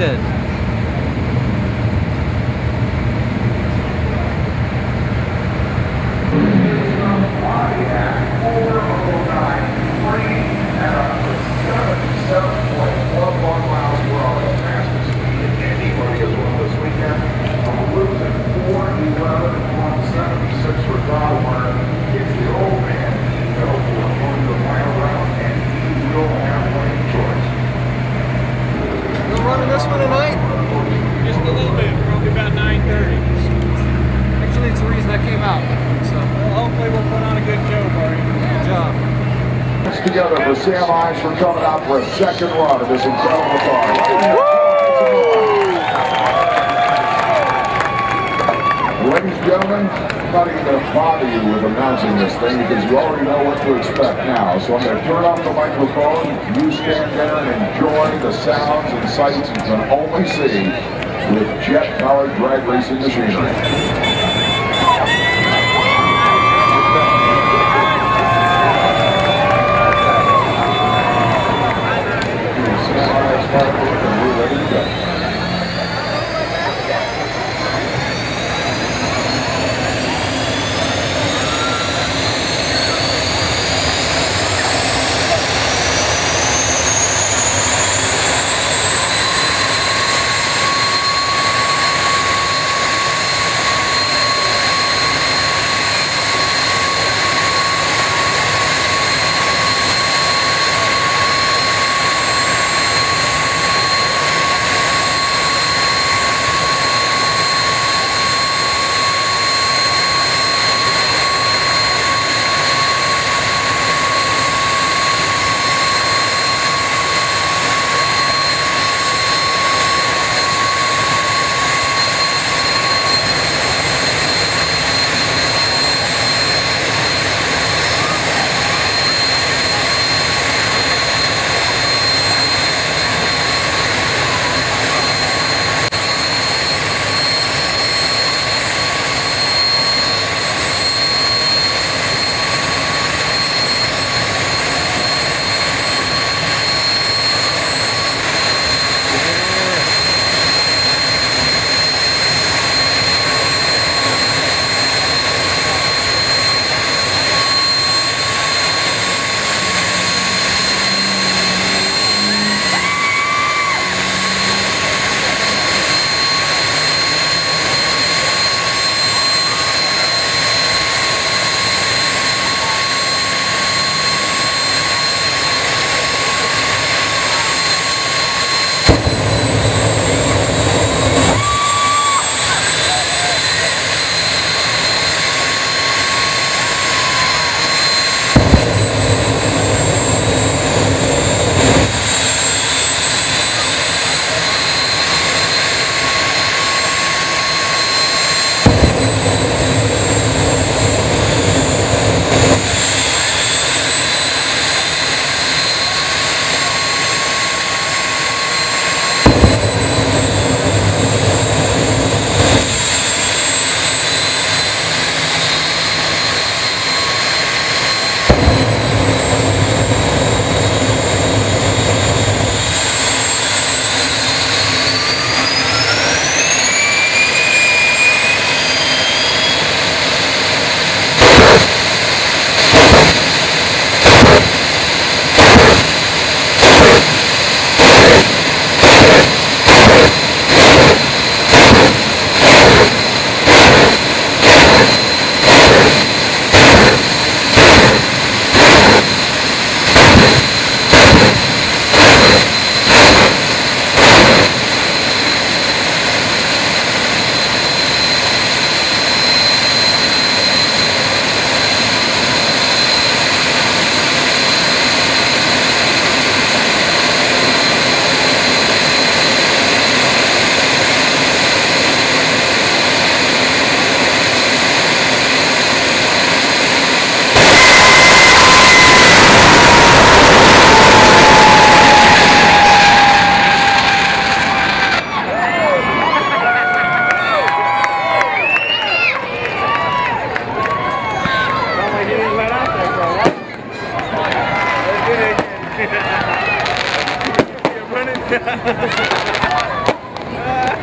said. Together for Sam Ives for coming out for a second run of this incredible car. Ladies and gentlemen, I'm not even going to bother you with announcing this thing because you already know what to expect now. So I'm going to turn off the microphone, you stand there and enjoy the sounds and sights you can only see with jet-powered drag racing machinery. Running.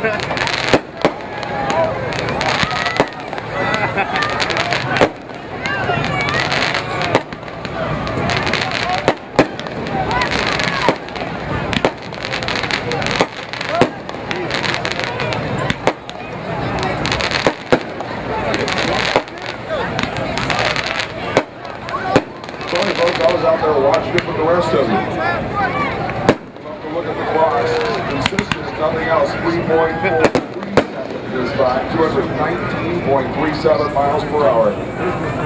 I was out there watching it with the rest of you. You have to look at the clocks. Consistent, nothing else. 3.43 seconds this time. 219.37 miles per hour.